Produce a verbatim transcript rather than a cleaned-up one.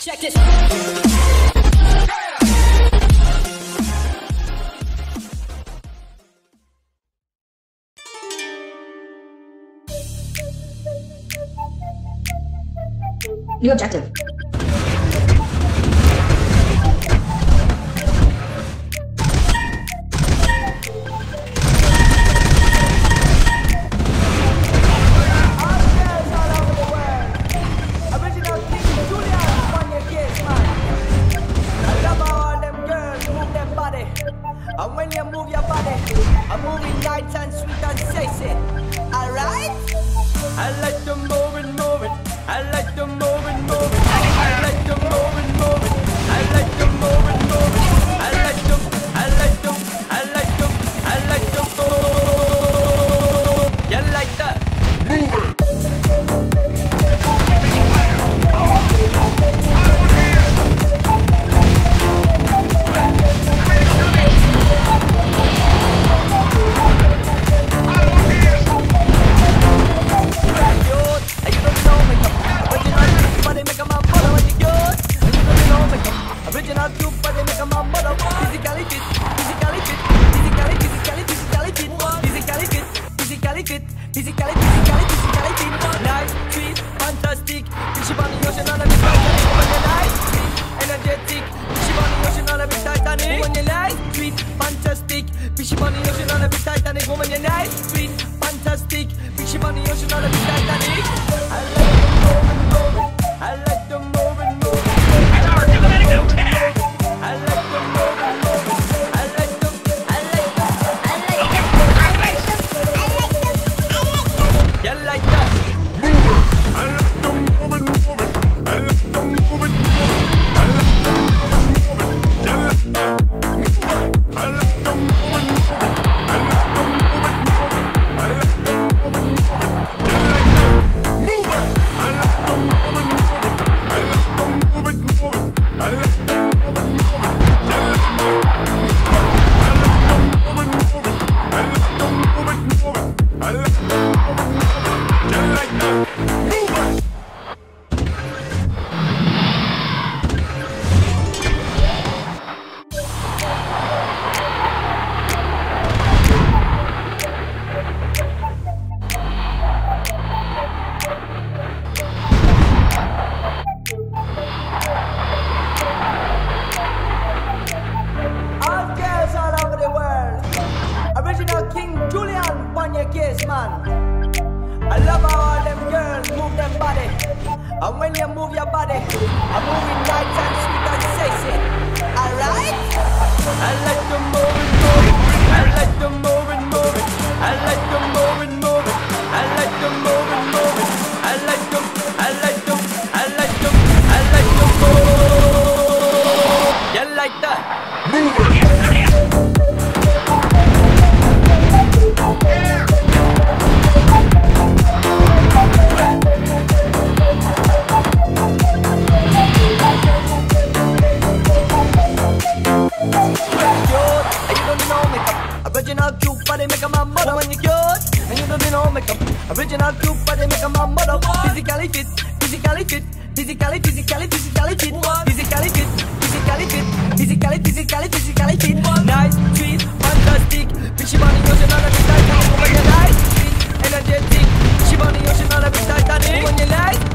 Check this. New objective. And when you move your body, I'm moving light and sweet and sexy. Alright? I like to move and move it. I like to move and move it. I like to move and move it. I like to move and move it. I like to, I like to, I like to, I like to move. You like that? Move it. Physically, physically, physically fit. Nice, sweet, fantastic. Shibani Yoshina on a big Titanic. When you like, sweet, energetic. Shibani Yoshina on a big Titanic. When you like, sweet, fantastic. Shibani Yoshina on a big Titanic. When you like, sweet, fantastic. Shibani Yoshina on a big Titanic. I like to move and move it. I like to move and move it. I like to move and move it. I like to move and move it. I love how all them girls move them body. And when you move your body, I'm moving light and sweet and sexy. Alright? I like to move and move it. I like to move and move it. I like to move and move it. I like to move and move it. I like to, I like to, I like to, I like to move. You like that? Move it. Original cute, but they make a my mother. Physically fit, physically fit, physically, physically, physically fit. Physically fit, physically fit, physically, physically, physically fit. Nice, sweet, fantastic. Shibani Yoshina on a big Titanic. When you like, sweet, energetic. Shibani Yoshina on a big Titanic. When you like.